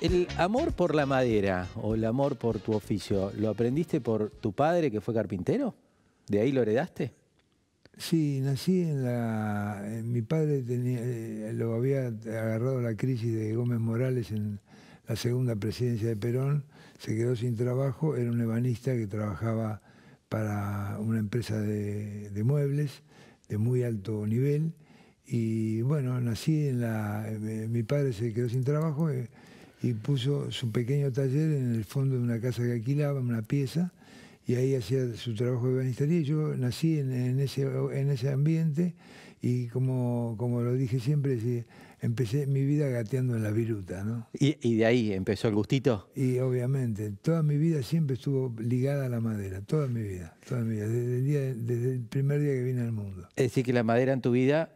¿El amor por la madera o el amor por tu oficio lo aprendiste por tu padre que fue carpintero? ¿De ahí lo heredaste? Sí, nací en la... Mi padre tenía, lo había agarrado la crisis de Gómez Morales en la segunda presidencia de Perón. Se quedó sin trabajo, era un ebanista que trabajaba para una empresa de muebles de muy alto nivel. Y bueno, nací en la... Mi padre se quedó sin trabajo y puso su pequeño taller en el fondo de una casa que alquilaba, una pieza, y ahí hacía su trabajo de banistería. Yo nací en ese ambiente y como lo dije siempre, empecé mi vida gateando en la viruta, ¿no? ¿Y de ahí empezó el gustito? Y obviamente, toda mi vida siempre estuvo ligada a la madera, toda mi vida, desde el primer día que vine al mundo. Es decir que la madera en tu vida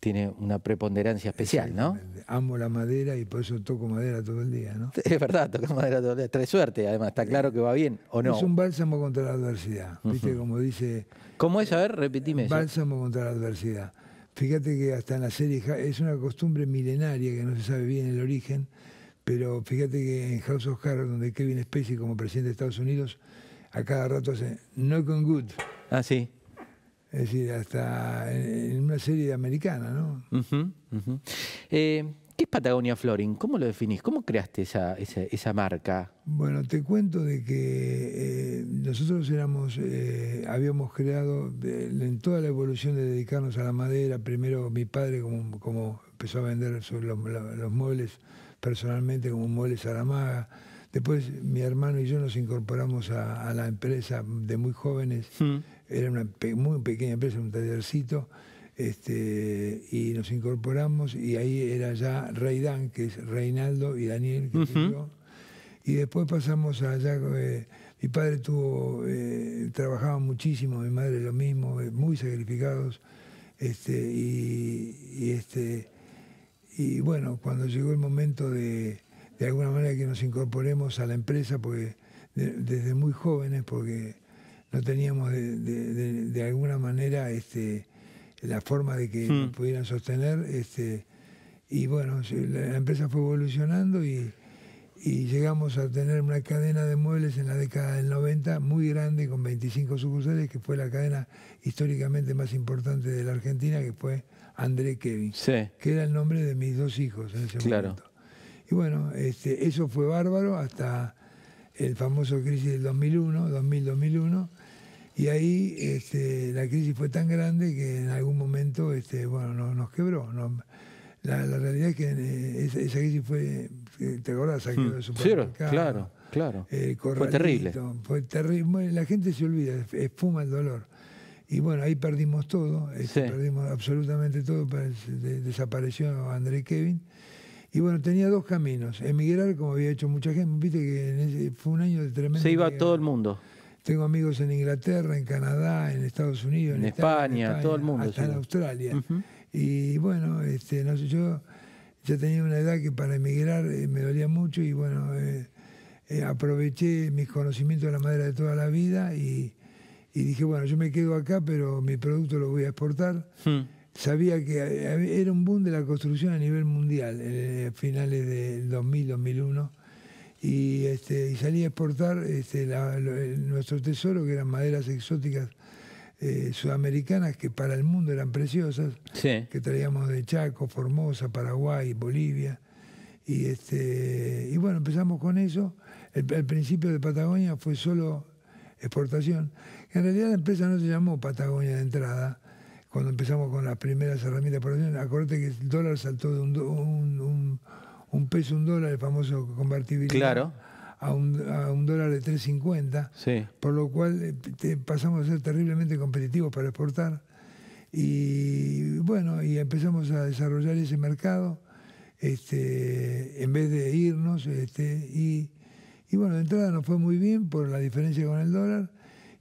tiene una preponderancia especial, ¿no? Amo la madera y por eso toco madera todo el día, ¿no? Es verdad, toco madera todo el día. Trae suerte, además, está claro que va bien, ¿o no? Es un bálsamo contra la adversidad, ¿viste? Como dice... ¿Cómo es? A ver, repetime eso. Bálsamo contra la adversidad. Fíjate que hasta en la serie... Es una costumbre milenaria que no se sabe bien el origen, pero fíjate que en House of Cards, donde Kevin Spacey, como presidente de Estados Unidos, a cada rato hace knock on wood. Ah, sí. Es decir, hasta en una serie americana, ¿no? ¿Qué es Patagonia Flooring? ¿Cómo lo definís? ¿Cómo creaste esa marca? Bueno, te cuento de que nosotros habíamos creado, en toda la evolución de dedicarnos a la madera, primero mi padre como empezó a vender sobre los muebles personalmente, como muebles a la maga. Después mi hermano y yo nos incorporamos a la empresa de muy jóvenes. Era una muy pequeña empresa, un tallercito, y nos incorporamos, y ahí era ya Reydán, que es Reinaldo, y Daniel, que soy yo. Y después pasamos allá, mi padre trabajaba muchísimo, mi madre lo mismo, muy sacrificados, y bueno, cuando llegó el momento de alguna manera que nos incorporemos a la empresa, porque desde muy jóvenes, porque no teníamos de alguna manera la forma de que nos pudieran sostener. Y bueno, la empresa fue evolucionando y llegamos a tener una cadena de muebles en la década del 90 muy grande, con 25 sucursales, que fue la cadena históricamente más importante de la Argentina, que fue André Kevin, que era el nombre de mis dos hijos en ese momento. Y bueno, eso fue bárbaro hasta el famoso crisis del 2001, 2000-2001, y ahí la crisis fue tan grande que en algún momento bueno, nos quebró. La realidad es que esa crisis fue, ¿te acordás? Claro. Fue terrible. Fue terrible. Bueno, la gente se olvida, espuma el dolor. Y bueno, ahí perdimos todo, perdimos absolutamente todo, desapareció André Kevin. Y bueno, tenía dos caminos. Emigrar, como había hecho mucha gente. Viste que fue un año de tremendo... Se iba a todo el mundo. Tengo amigos en Inglaterra, en Canadá, en Estados Unidos, en España, todo el mundo. Hasta en Australia. Y bueno, no sé, yo ya tenía una edad que para emigrar me dolía mucho. Y bueno, aproveché mis conocimientos de la madera de toda la vida y dije, bueno, yo me quedo acá, pero mi producto lo voy a exportar. Sabía que era un boom de la construcción a nivel mundial, a finales del 2000, 2001, y salí a exportar nuestro tesoro, que eran maderas exóticas sudamericanas, que para el mundo eran preciosas, que traíamos de Chaco, Formosa, Paraguay, Bolivia, y bueno, empezamos con eso. El principio de Patagonia fue solo exportación. En realidad la empresa no se llamó Patagonia de entrada, cuando empezamos con las primeras herramientas de producción. Acordate que el dólar saltó de un peso, un dólar, el famoso convertibilidad, a un dólar de 3.50, por lo cual pasamos a ser terriblemente competitivos para exportar. Y bueno, y empezamos a desarrollar ese mercado, en vez de irnos, y bueno, de entrada nos fue muy bien por la diferencia con el dólar.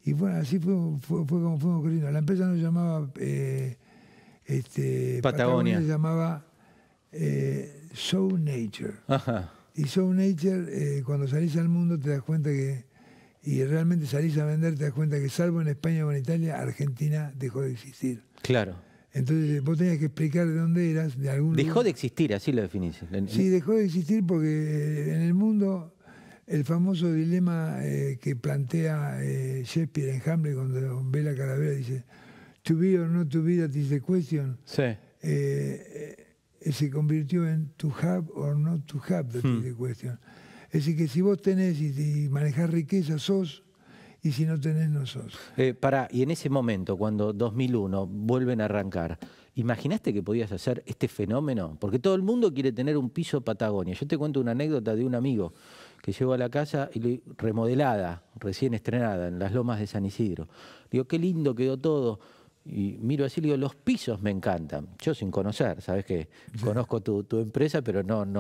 Y bueno, así fue como fuimos creciendo. La empresa no se llamaba Patagonia, se llamaba Show Nature. Y Show Nature, cuando salís al mundo te das cuenta que, y realmente salís a vender, te das cuenta que salvo en España o en Italia, Argentina dejó de existir. Entonces vos tenías que explicar de dónde eras, de algún lugar. Dejó de existir, así lo definís. Sí, dejó de existir porque en el mundo el famoso dilema que plantea Shakespeare en Hamlet cuando ve la calavera, dice to be or not to be, that is the question. Sí. Se convirtió en to have or not to have, that is the question. Es decir, que si vos tenés y manejás riqueza, sos, y si no tenés, no sos. Y en ese momento, cuando 2001 vuelven a arrancar, ¿imaginaste que podías hacer este fenómeno? Porque todo el mundo quiere tener un piso Patagonia. Yo te cuento una anécdota de un amigo que llegó a la casa y remodelada, recién estrenada, en las Lomas de San Isidro. Digo, qué lindo quedó todo. Y miro así y digo, los pisos me encantan. Yo sin conocer, sabes que conozco tu empresa, pero no en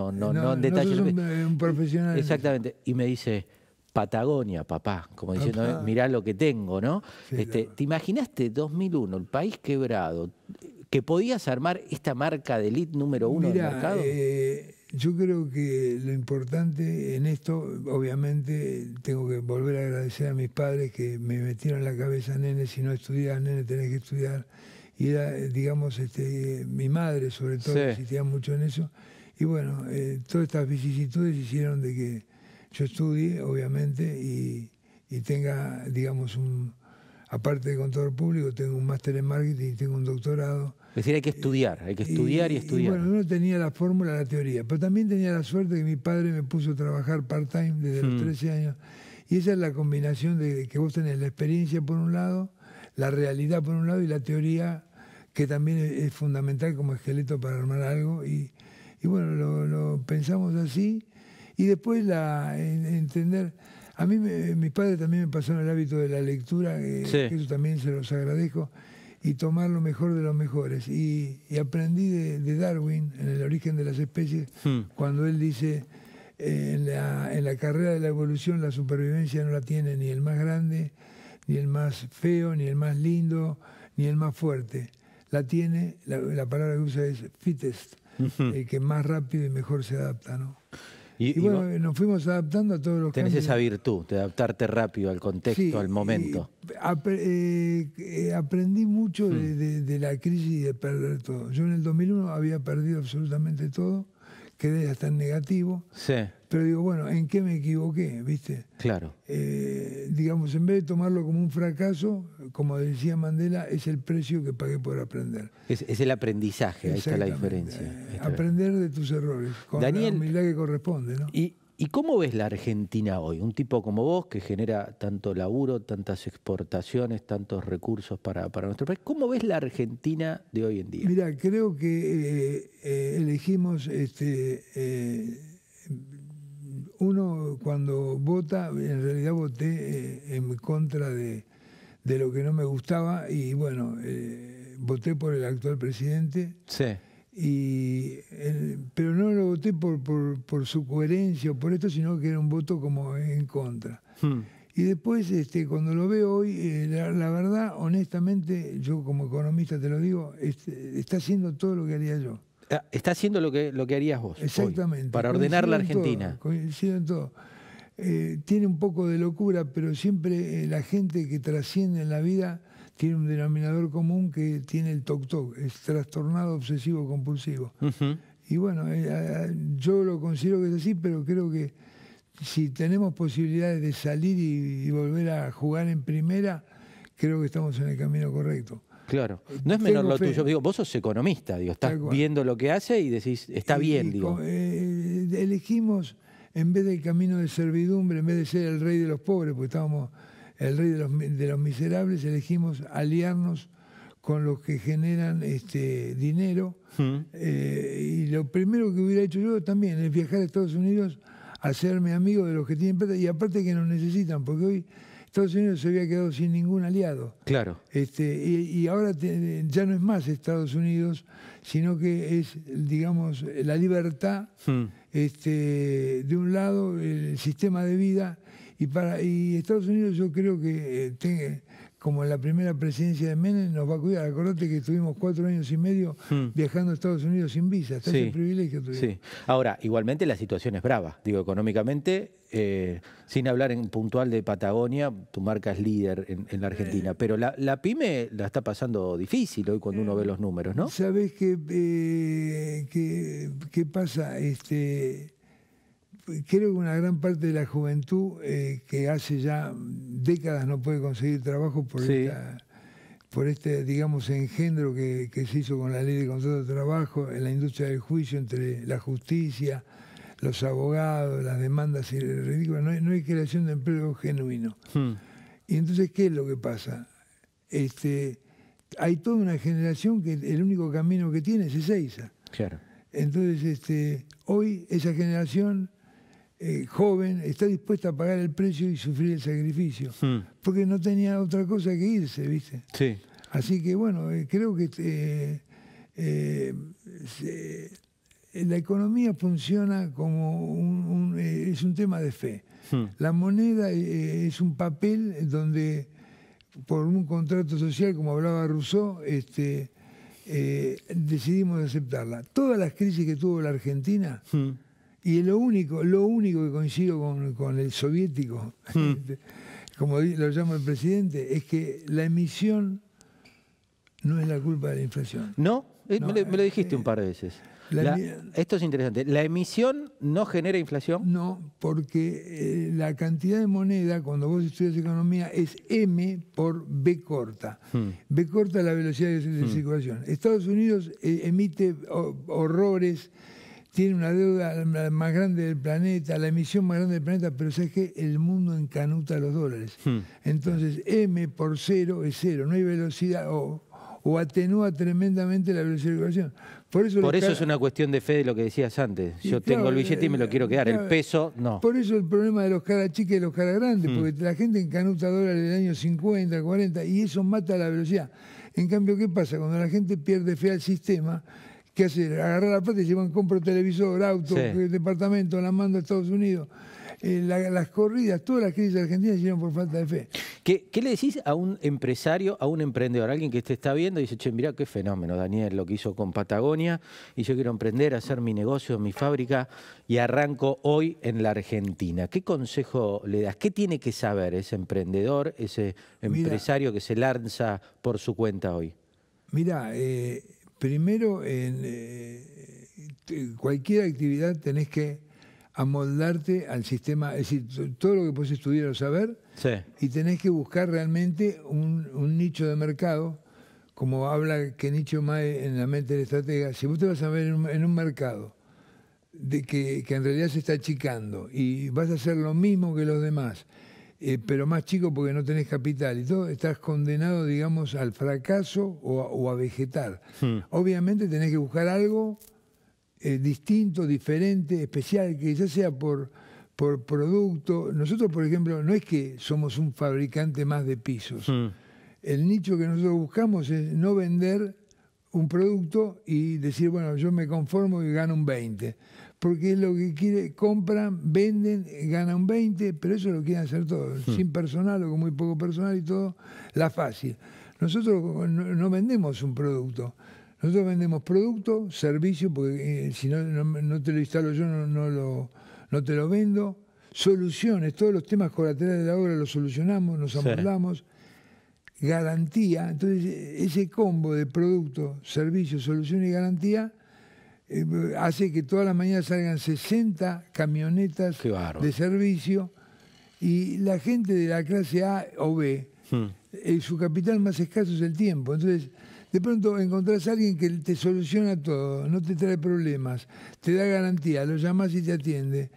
detalle. No sos un profesional. Exactamente. Y me dice, Patagonia, papá. Como diciendo, mirá lo que tengo, ¿no? Sí, claro. ¿Te imaginaste 2001, el país quebrado, que podías armar esta marca de elite número uno del mercado? Yo creo que lo importante en esto, obviamente, tengo que volver a agradecer a mis padres que me metieron en la cabeza, nene, si no estudias, nene, tenés que estudiar. Y era, digamos, mi madre, sobre todo, que insistía mucho en eso. Y bueno, todas estas vicisitudes hicieron de que yo estudie, obviamente, y tenga, digamos, aparte de contador público, tengo un máster en marketing y tengo un doctorado. Es decir, hay que estudiar y estudiar. Y bueno, no tenía la fórmula, la teoría, pero también tenía la suerte que mi padre me puso a trabajar part-time desde los 13 años. Y esa es la combinación de que vos tenés la experiencia por un lado, la realidad por un lado y la teoría, que también es fundamental como esqueleto para armar algo. Y bueno, lo pensamos así. Y después entender... A mí, mis padres también me pasaron el hábito de la lectura, que eso también se los agradezco, y tomar lo mejor de los mejores. Y aprendí de Darwin, en El origen de las especies, cuando él dice, en la carrera de la evolución la supervivencia no la tiene ni el más grande, ni el más feo, ni el más lindo, ni el más fuerte. La tiene, la palabra que usa es fittest, el que más rápido y mejor se adapta, ¿no? Y bueno, nos fuimos adaptando a todos los cambios. Tenés esa virtud de adaptarte rápido al contexto, al momento. Aprendí mucho de la crisis y de perder todo. Yo en el 2001 había perdido absolutamente todo, quedé hasta en negativo. Sí. Pero digo, bueno, ¿en qué me equivoqué? ¿Viste? Claro. Digamos, en vez de tomarlo como un fracaso, como decía Mandela, es el precio que pagué por aprender. Es el aprendizaje, ahí está la diferencia. Aprender de tus errores, con Daniel, la humildad que corresponde, ¿no? ¿Y cómo ves la Argentina hoy? Un tipo como vos, que genera tanto laburo, tantas exportaciones, tantos recursos para nuestro país. ¿Cómo ves la Argentina de hoy en día? Mirá, creo que elegimos... Uno cuando vota, en realidad voté en contra de lo que no me gustaba y bueno, voté por el actual presidente. Sí. Pero no lo voté por su coherencia o por esto, sino que era un voto como en contra. Y después, cuando lo veo hoy, la verdad, honestamente, yo como economista te lo digo, está haciendo todo lo que haría yo. Está haciendo lo que harías vos. Exactamente. Hoy, para ordenar la Argentina. Coincido en todo. Tiene un poco de locura, pero siempre la gente que trasciende en la vida tiene un denominador común que tiene el toc-toc, es trastornado obsesivo compulsivo. Y bueno, yo lo considero que es así, pero creo que si tenemos posibilidades de salir y volver a jugar en primera, creo que estamos en el camino correcto. Claro, no es menor lo tuyo. Digo, vos sos economista, digo, estás viendo lo que hace y decís, está bien. Digo. Elegimos, en vez del camino de servidumbre, en vez de ser el rey de los pobres, porque estábamos el rey de los miserables, elegimos aliarnos con los que generan dinero. Y lo primero que hubiera hecho yo también es viajar a Estados Unidos, hacerme amigo de los que tienen plata y aparte que nos necesitan, porque hoy... Estados Unidos se había quedado sin ningún aliado. Claro. Y ahora ya no es más Estados Unidos, sino que es, digamos, la libertad de un lado, el sistema de vida. Y Estados Unidos yo creo que, como en la primera presidencia de Menem, nos va a cuidar. Acordate que estuvimos 4 años y medio viajando a Estados Unidos sin visa. Está ese privilegio tuvimos. Sí. Ahora, igualmente la situación es brava. Digo, económicamente... sin hablar en puntual de Patagonia, tu marca es líder en la Argentina, pero la pyme la está pasando difícil hoy cuando uno ve los números, ¿no? ¿Sabés qué pasa? Creo que una gran parte de la juventud que hace ya décadas no puede conseguir trabajo por, sí, por este, digamos, engendro que se hizo con la ley de contrato de trabajo, en la industria del juicio, entre la justicia, los abogados, las demandas y el ridículo. No hay creación de empleo genuino. Y entonces, ¿qué es lo que pasa? Hay toda una generación que el único camino que tiene es Ezeiza. Claro. Entonces, hoy esa generación joven está dispuesta a pagar el precio y sufrir el sacrificio, porque no tenía otra cosa que irse, ¿viste? Sí. Así que bueno, creo que la economía funciona como es un tema de fe. La moneda es un papel donde por un contrato social, como hablaba Rousseau, decidimos aceptarla. Todas las crisis que tuvo la Argentina, y lo único que coincido con el soviético, como lo llama el presidente, es que la emisión no es la culpa de la inflación. No, no me lo dijiste un par de veces. Esto es interesante. ¿La emisión no genera inflación? No, porque la cantidad de moneda, cuando vos estudias economía, es M por B corta. B corta es la velocidad de circulación. Estados Unidos emite horrores. Tiene una deuda más grande del planeta, la emisión más grande del planeta, pero ¿sabes qué? El mundo encanuta los dólares. Entonces, M por cero es cero, no hay velocidad, o atenúa tremendamente la velocidad de circulación. Por eso es una cuestión de fe de lo que decías antes. Yo tengo el billete y me lo quiero quedar, el peso no. Por eso el problema de los caras chicas y los caras grandes, porque la gente encanuta dólares del año 50, 40, y eso mata la velocidad. En cambio, ¿qué pasa? Cuando la gente pierde fe al sistema, ¿qué hacer? Agarrar la plata y llevan, compro televisor, auto, departamento, la mando a Estados Unidos. Las corridas, todas las crisis argentinas se hicieron por falta de fe. ¿Qué le decís a un empresario, a un emprendedor, a alguien que te está viendo y dice, che, mirá qué fenómeno, Daniel, lo que hizo con Patagonia, y yo quiero emprender, hacer mi negocio, mi fábrica, y arranco hoy en la Argentina? ¿Qué consejo le das? ¿Qué tiene que saber ese emprendedor, ese empresario que se lanza por su cuenta hoy? Mirá, primero, en cualquier actividad tenés que amoldarte al sistema, es decir, todo lo que podés estudiar o saber, y tenés que buscar realmente un nicho de mercado, como habla Kenichi Ohmae en La mente del estratega. Si vos te vas a ver en un mercado que en realidad se está achicando y vas a hacer lo mismo que los demás, pero más chico porque no tenés capital y todo, estás condenado, digamos, al fracaso o a vegetar. Obviamente tenés que buscar algo distinto, diferente, especial, que ya sea por producto. Nosotros, por ejemplo, no es que somos un fabricante más de pisos. El nicho que nosotros buscamos es no vender un producto y decir, bueno, yo me conformo y gano un 20%. Porque es lo que quiere, compran, venden, ganan un 20%, pero eso lo quieren hacer todos, sin personal o con muy poco personal y todo, la fácil. Nosotros no vendemos un producto, nosotros vendemos producto, servicio, porque si no te lo instalo yo, no te lo vendo, soluciones, todos los temas colaterales de la obra los solucionamos, nos amoldamos, garantía. Entonces ese combo de producto, servicio, solución y garantía hace que todas las mañanas salgan 60 camionetas de servicio, y la gente de la clase A o B, su capital más escaso es el tiempo. Entonces, de pronto encontrás a alguien que te soluciona todo, no te trae problemas, te da garantía, lo llamás y te atiende.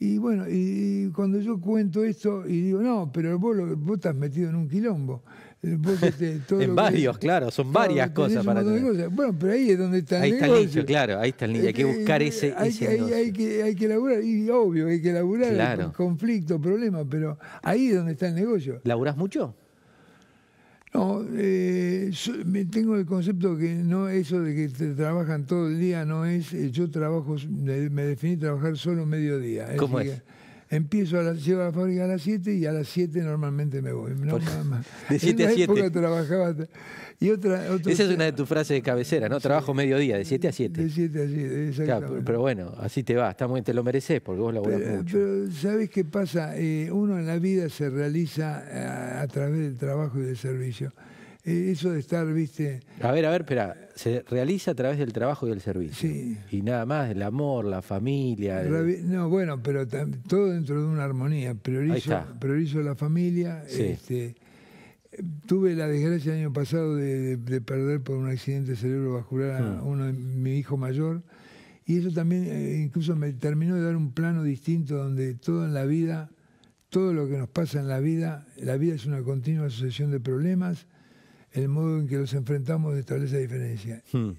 Y bueno, y cuando yo cuento esto y digo, no, pero vos estás metido en un quilombo. En varios, claro, son varias cosas para tener. Bueno, pero ahí es donde está el negocio. Ahí está el nicho, claro, ahí está el nicho, hay que buscar ese negocio. Hay que laburar, y obvio, hay que laburar, claro, conflicto, problemas, pero ahí es donde está el negocio. ¿Laburás mucho? No, tengo el concepto que no, eso de que te trabajan todo el día no es. Yo trabajo, me definí trabajar solo mediodía. ¿Cómo es? empiezo a las, llevo a la fábrica a las 7 y a las 7 normalmente me voy. No, de 7 a 7. Trabajaba. Y otra, esa es una de tus frases de cabecera, ¿no? Sí. Trabajo mediodía, de 7 a 7. De 7 a 7, exactamente. Claro, pero bueno, así te va, te lo mereces porque vos laburás mucho. Pero ¿sabés qué pasa? Uno en la vida se realiza a través del trabajo y del servicio. Eso de estar, viste... a ver, espera. Se realiza a través del trabajo y del servicio. Sí. Y nada más, el amor, la familia... El... No, bueno, pero todo dentro de una armonía. Priorizo la familia. Sí. Tuve la desgracia el año pasado de perder por un accidente cerebrovascular a mi hijo mayor. Y eso también incluso me terminó de dar un plano distinto donde todo en la vida, todo lo que nos pasa en la vida es una continua sucesión de problemas. El modo en que los enfrentamos establece diferencia. Hmm.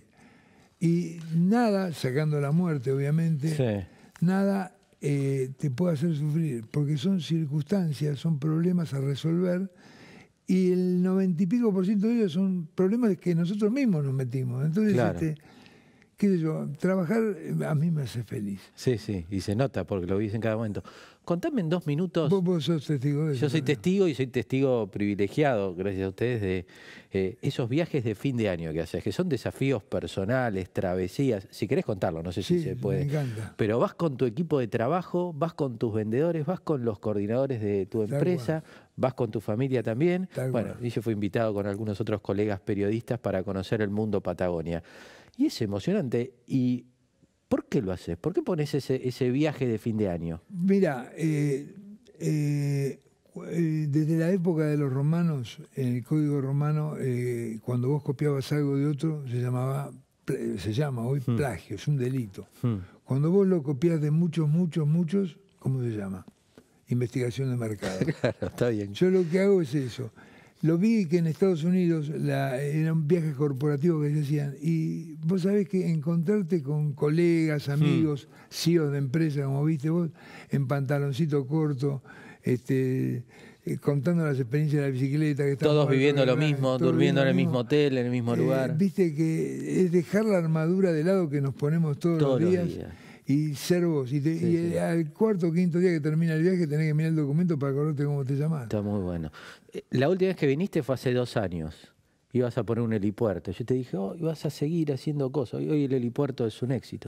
Y nada, sacando la muerte obviamente, sí, nada te puede hacer sufrir, porque son circunstancias, son problemas a resolver, y el 90 y pico % de ellos son problemas que nosotros mismos nos metimos. Entonces, claro, qué sé yo, trabajar a mí me hace feliz. Sí, sí, y se nota porque lo ves en cada momento. Contame en 2 minutos... Vos sos testigo de eso. Yo soy testigo y soy testigo privilegiado, gracias a ustedes, de esos viajes de fin de año que haces, que son desafíos personales, travesías. Si querés contarlo, no sé si se puede. Me encanta. Pero vas con tu equipo de trabajo, vas con tus vendedores, vas con los coordinadores de tu empresa, vas con tu familia también. Bueno, y yo fui invitado con algunos otros colegas periodistas para conocer el mundo Patagonia. Y es emocionante. ¿Y por qué lo haces? ¿Por qué pones ese viaje de fin de año? Mira, desde la época de los romanos, en el código romano, cuando vos copiabas algo de otro, se llama hoy plagio, es un delito. Cuando vos lo copias de muchos, ¿cómo se llama? Investigación de mercado. Claro, está bien. Yo lo que hago es eso. Lo vi que en Estados Unidos eran viajes corporativos que se hacían, y vos sabés que encontrarte con colegas, amigos, CEOs de empresas, como viste vos, en pantaloncito corto, contando las experiencias de la bicicleta. Que todos viviendo lo mismo, durmiendo en el mismo hotel, en el mismo lugar. Viste que es dejar la armadura de lado que nos ponemos todos los días. Y ser vos. Y, y al cuarto o quinto día que termina el viaje tenés que mirar el documento para acordarte cómo te llamás. Está muy bueno. La última vez que viniste fue hace 2 años. Ibas a poner un helipuerto. Yo te dije, oh, vas a seguir haciendo cosas. Hoy el helipuerto es un éxito.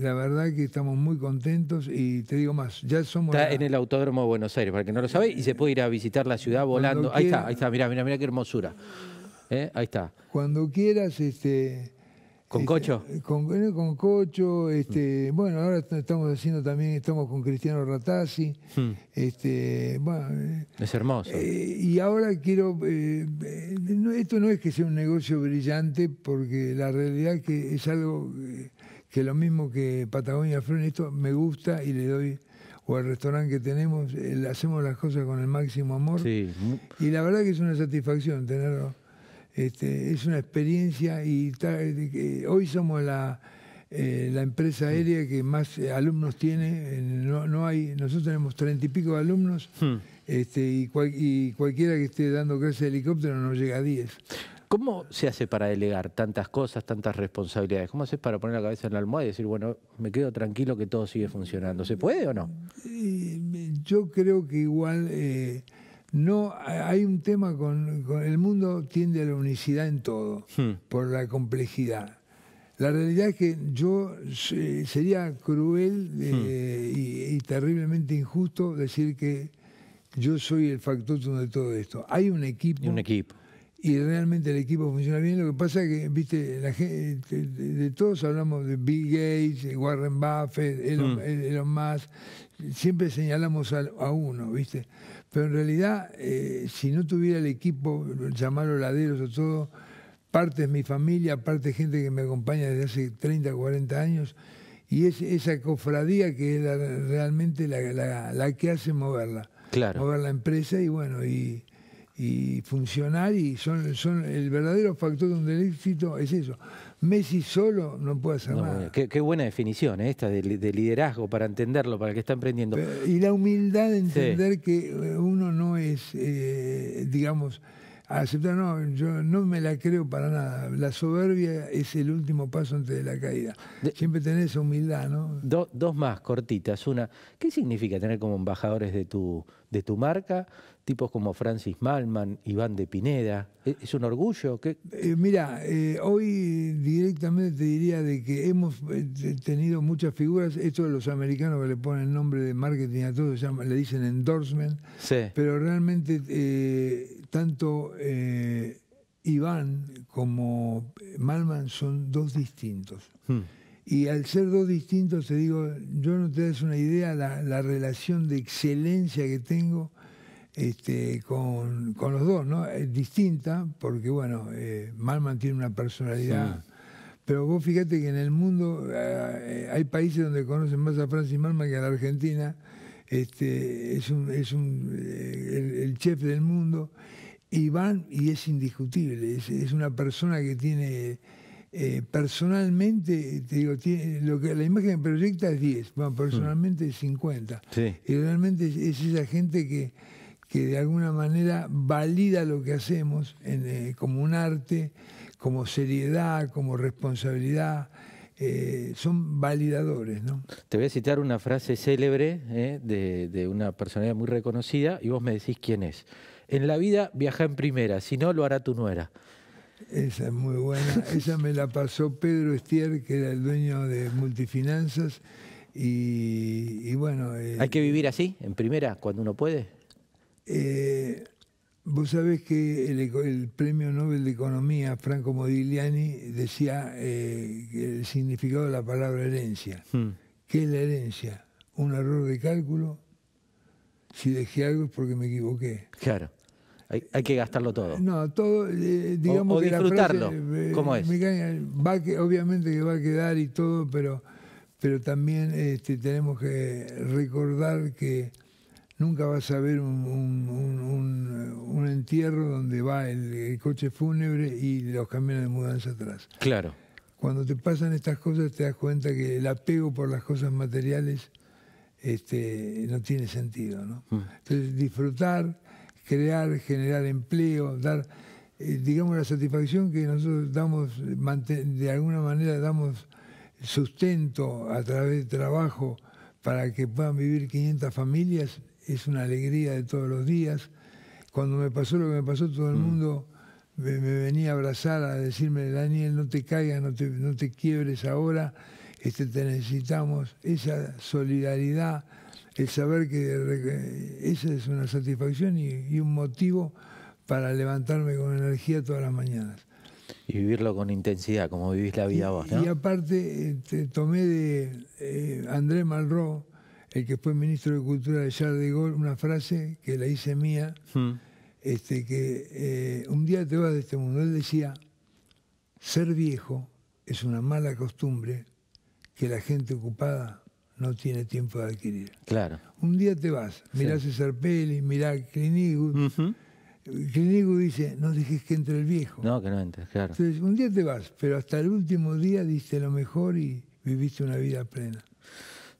La verdad que estamos muy contentos y te digo más. Ya somos en el Autódromo de Buenos Aires, para el que no lo sabe, y se puede ir a visitar la ciudad volando. Ahí está, mirá qué hermosura. Ahí está. Cuando quieras, ¿Con Cocho? Con Cocho, bueno, ahora estamos haciendo también, estamos con Cristiano Rattazzi. Bueno, es hermoso. Y ahora quiero, esto no es que sea un negocio brillante, porque la realidad es que es algo que lo mismo que Patagonia Flooring, esto me gusta y le doy... o al restaurante que tenemos, hacemos las cosas con el máximo amor. Sí. Y la verdad que es una satisfacción tenerlo. Es una experiencia y hoy somos la empresa aérea que más alumnos tiene. Nosotros tenemos 30 y pico de alumnos y cualquiera que esté dando clase de helicóptero nos llega a 10. ¿Cómo se hace para delegar tantas cosas, tantas responsabilidades? ¿Cómo haces para poner la cabeza en la almohada y decir, bueno, me quedo tranquilo que todo sigue funcionando? ¿Se puede o no? Yo creo que igual... No, hay un tema con el mundo tiende a la unicidad en todo, por la complejidad. La realidad es que yo sería cruel y terriblemente injusto decir que yo soy el factotum de todo esto. Hay un equipo. Y realmente el equipo funciona bien. Lo que pasa es que, viste, la gente, de todos hablamos de Bill Gates, Warren Buffett, Elon Musk. Siempre señalamos a uno, viste. Pero en realidad, si no tuviera el equipo, llamarlo laderos o todo, parte es mi familia, parte gente que me acompaña desde hace 30, 40 años. Y es esa cofradía que es realmente la que hace moverla. Claro. Mover la empresa y bueno, y funcionar, y son el verdadero factor del éxito es eso. Messi solo no puede hacer nada. Qué buena definición esta de liderazgo para entenderlo, para el que está emprendiendo. Y la humildad de entender que uno no es, digamos, a aceptar. No, yo no me la creo para nada. La soberbia es el último paso antes de la caída. Siempre tenés humildad, ¿no? Dos más, cortitas. Una, ¿qué significa tener como embajadores de tu marca tipos como Francis Mallmann, Iván de Pineda? ¿Es un orgullo? Mira, hoy directamente te diría de que hemos tenido muchas figuras. Esto de los americanos que le ponen nombre de marketing a todo, le dicen endorsement. Sí. Pero realmente tanto Iván como Mallmann son dos distintos. Hmm. Y al ser dos distintos, te digo, yo no te das una idea la relación de excelencia que tengo con los dos, ¿no? Es distinta, porque bueno, Mallmann tiene una personalidad. Sí. Pero vos fíjate que en el mundo hay países donde conocen más a Francis Mallmann que a la Argentina. Es el chef del mundo. Iván, y es indiscutible, es una persona que tiene... personalmente, te digo, la imagen que proyecta es 10, bueno, personalmente es 50. Sí. Y realmente es esa gente que de alguna manera valida lo que hacemos como un arte, como seriedad, como responsabilidad. Son validadores, ¿no? Te voy a citar una frase célebre de una personalidad muy reconocida y vos me decís quién es. En la vida viajá en primera, si no lo hará tu nuera. Esa es muy buena, esa me la pasó Pedro Estier, que era el dueño de Multifinanzas, y bueno... ¿Hay que vivir así, en primera, cuando uno puede? Vos sabés que el premio Nobel de Economía, Franco Modigliani, decía el significado de la palabra herencia. Hmm. ¿Qué es la herencia? Un error de cálculo, si dejé algo es porque me equivoqué. Claro. Hay que gastarlo todo. No, todo, digamos o disfrutarlo, que la frase, ¿cómo es? Obviamente que va a quedar y todo, pero también tenemos que recordar que nunca vas a ver un entierro donde va el coche fúnebre y los camiones de mudanza atrás. Claro. Cuando te pasan estas cosas te das cuenta que el apego por las cosas materiales no tiene sentido, ¿no? Mm. Entonces disfrutar... crear, generar empleo, dar, digamos, la satisfacción que nosotros damos, de alguna manera damos sustento a través de trabajo para que puedan vivir 500 familias, es una alegría de todos los días. Cuando me pasó lo que me pasó, todo el mundo me venía a abrazar, a decirme, Daniel, no te caigas, no te quiebres ahora, te necesitamos, esa solidaridad. El saber que esa es una satisfacción y un motivo para levantarme con energía todas las mañanas. Y vivirlo con intensidad, como vivís la vida vos, ¿no? Y aparte tomé de André Malraux, el que fue ministro de Cultura de Charles de Gaulle, una frase que la hice mía, que un día te vas de este mundo. Él decía, ser viejo es una mala costumbre que la gente ocupada no tiene tiempo de adquirir. Claro. Un día te vas, mirá a César Pelli, mirá a Clint Eastwood. Clint Eastwood dice, no dejes que entre el viejo. No, que no entre, claro. Entonces, un día te vas, pero hasta el último día diste lo mejor y viviste una vida plena.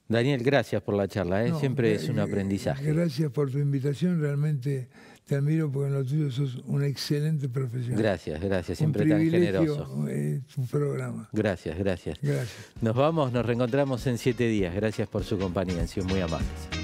Daniel, gracias por la charla, ¿eh? No, siempre es un aprendizaje. Gracias por tu invitación, realmente te admiro porque en lo tuyo sos un excelente profesional. Gracias, gracias, siempre tan generoso. Tu programa. Gracias, gracias. Nos vamos, nos reencontramos en 7 días. Gracias por su compañía, han sido muy amables.